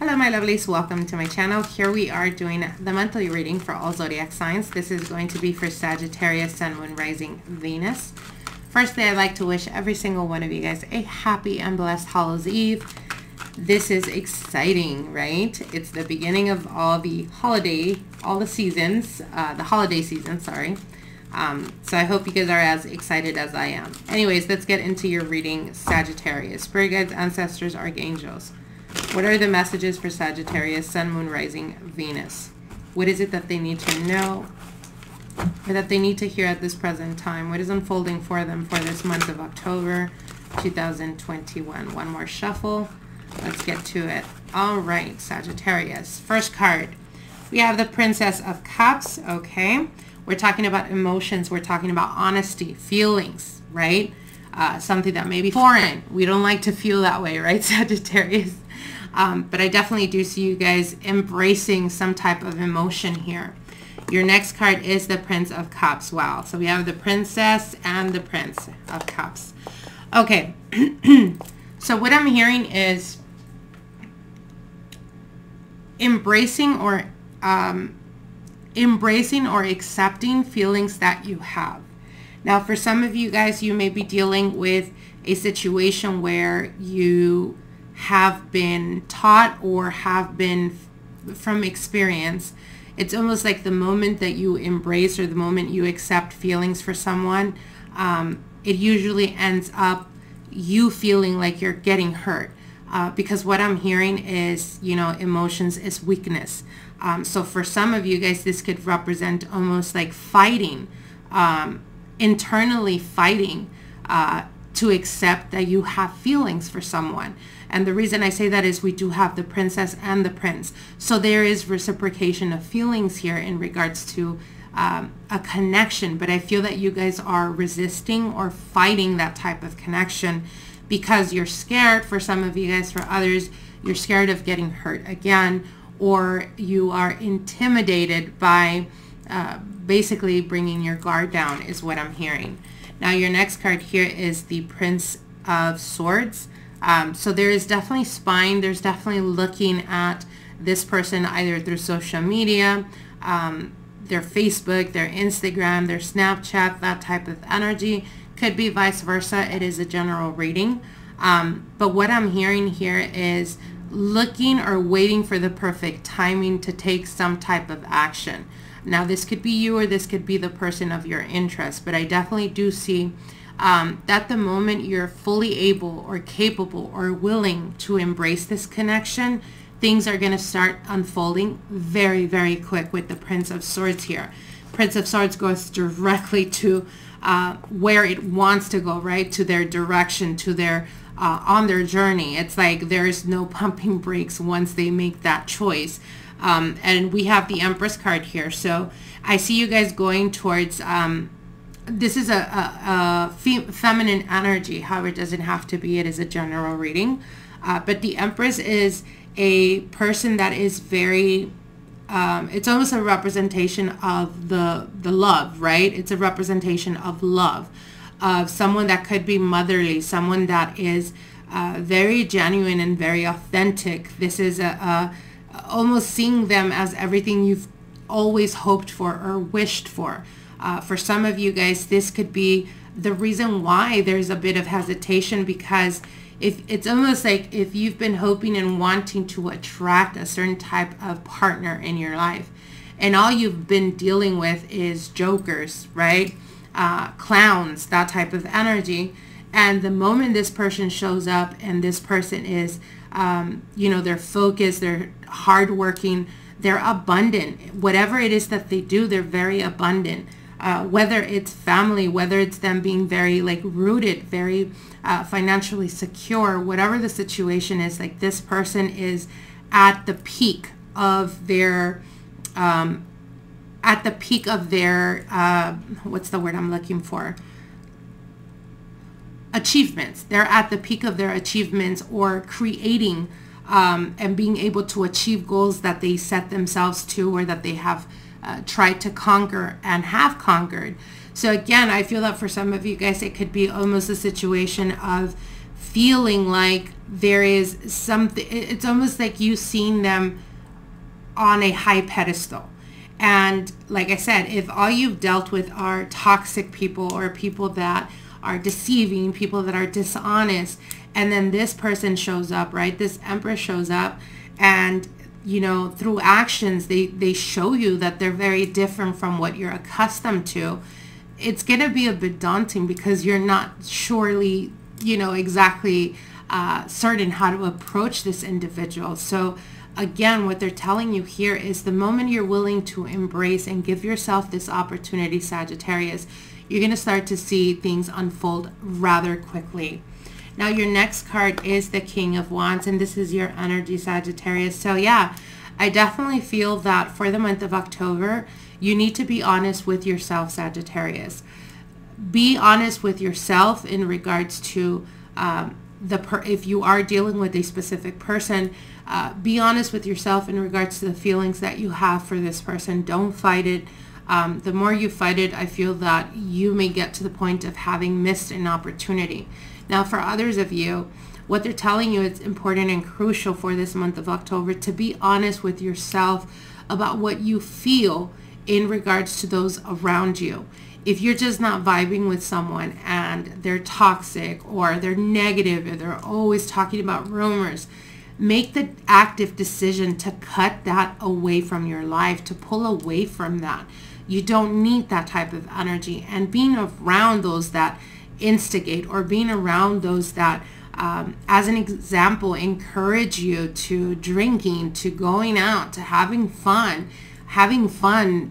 Hello my lovelies, welcome to my channel. Here we are doing the monthly reading for all zodiac signs. This is going to be for Sagittarius, Sun, Moon, Rising, Venus. Firstly, I'd like to wish every single one of you guys a happy and blessed Hallows Eve. This is exciting, right? It's the beginning of all the holiday season. So I hope you guys are as excited as I am. Anyways, let's get into your reading, Sagittarius. Spirit guides, ancestors, archangels. What are the messages for Sagittarius, Sun, Moon, Rising, Venus? What is it that they need to know or that they need to hear at this present time? What is unfolding for them for this month of October 2021? One more shuffle. Let's get to it. All right, Sagittarius. First card. We have the Princess of Cups, okay? We're talking about emotions. We're talking about honesty, feelings, right? Something that may be foreign. We don't like to feel that way, right, Sagittarius? But I definitely do see you guys embracing some type of emotion here. Your next card is the Prince of Cups. Wow. So we have the Princess and the Prince of Cups. Okay. So what I'm hearing is embracing or accepting feelings that you have. Now, for some of you guys, you may be dealing with a situation where you have been taught or have been from experience. It's almost like the moment that you embrace or the moment you accept feelings for someone, it usually ends up you feeling like you're getting hurt. Because what I'm hearing is, you know, emotions is weakness. So for some of you guys, this could represent almost like fighting, internally fighting to accept that you have feelings for someone. And the reason I say that is we do have the Princess and the Prince. So there is reciprocation of feelings here in regards to a connection. But I feel that you guys are resisting or fighting that type of connection because you're scared. For some of you guys, for others, you're scared of getting hurt again, or you are intimidated by basically bringing your guard down is what I'm hearing. Now your next card here is the Prince of Swords. So there is definitely spying. There's definitely looking at this person either through social media, their Facebook, their Instagram, their Snapchat, that type of energy. Could be vice versa. It is a general reading. But what I'm hearing here is looking or waiting for the perfect timing to take some type of action. Now this could be you or this could be the person of your interest, but I definitely do see that the moment you're fully able or capable or willing to embrace this connection, things are going to start unfolding very, very quick with the Prince of Swords here. Prince of Swords goes directly to where it wants to go, right? To their direction, to their on their journey. It's like there's no pumping brakes once they make that choice. And we have the Empress card here. So I see you guys going towards, this is a feminine energy. However, it doesn't have to be. It is a general reading. But the Empress is a person that is very, it's almost a representation of the love, right? It's a representation of love, of someone that could be motherly, someone that is very genuine and very authentic. This is a almost seeing them as everything you've always hoped for or wished for. For some of you guys, this could be the reason why there's a bit of hesitation, because if it's almost like if you've been hoping and wanting to attract a certain type of partner in your life, and all you've been dealing with is jokers, right? Clowns, that type of energy. And the moment this person shows up and this person is, you know, they're focused, they're hardworking, they're abundant. Whatever it is that they do, they're very abundant. Whether it's family, whether it's them being very like rooted, very financially secure, whatever the situation is, like this person is at the peak of their, what's the word I'm looking for? Achievements. They're at the peak of their achievements or creating and being able to achieve goals that they set themselves to or that they have tried to conquer and have conquered. So again, I feel that for some of you guys, it could be almost a situation of feeling like there is something. It's almost like you've seen them on a high pedestal. And like I said, if all you've dealt with are toxic people or people that are deceiving, people that are dishonest, and then this person shows up, right? This Empress shows up, and you know, through actions, they show you that they're very different from what you're accustomed to. It's going to be a bit daunting because you're not surely, you know, exactly certain how to approach this individual. So again, what they're telling you here is the moment you're willing to embrace and give yourself this opportunity, Sagittarius, you're going to start to see things unfold rather quickly. Now, your next card is the King of Wands, and this is your energy, Sagittarius. So yeah, I definitely feel that for the month of October, you need to be honest with yourself, Sagittarius. Be honest with yourself in regards to if you are dealing with a specific person, be honest with yourself in regards to the feelings that you have for this person. Don't fight it. The more you fight it, I feel that you may get to the point of having missed an opportunity. Now, for others of you, what they're telling you, it's important and crucial for this month of October to be honest with yourself about what you feel in regards to those around you. If you're just not vibing with someone and they're toxic or they're negative or they're always talking about rumors, make the active decision to cut that away from your life, to pull away from that. You don't need that type of energy. And being around those that instigate, or being around those that as an example encourage you to drinking, to going out, to having fun,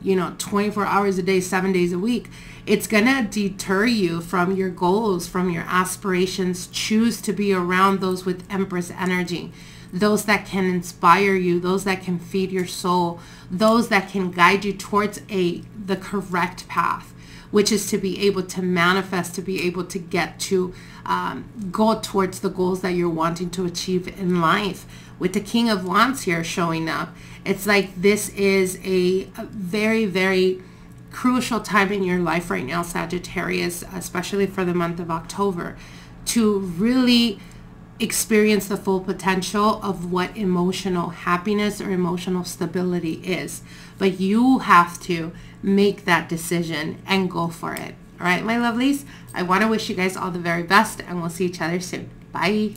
you know, 24 hours a day, 7 days a week, it's gonna deter you from your goals, from your aspirations. Choose to be around those with Empress energy, those that can inspire you, those that can feed your soul, those that can guide you towards the correct path, which is to be able to manifest, to be able to get to go towards the goals that you're wanting to achieve in life. With the King of Wands here showing up, it's like this is a very, very crucial time in your life right now, Sagittarius, especially for the month of October, to really experience the full potential of what emotional happiness or emotional stability is. But you have to make that decision and go for it. All right, my lovelies, I want to wish you guys all the very best, and we'll see each other soon. Bye.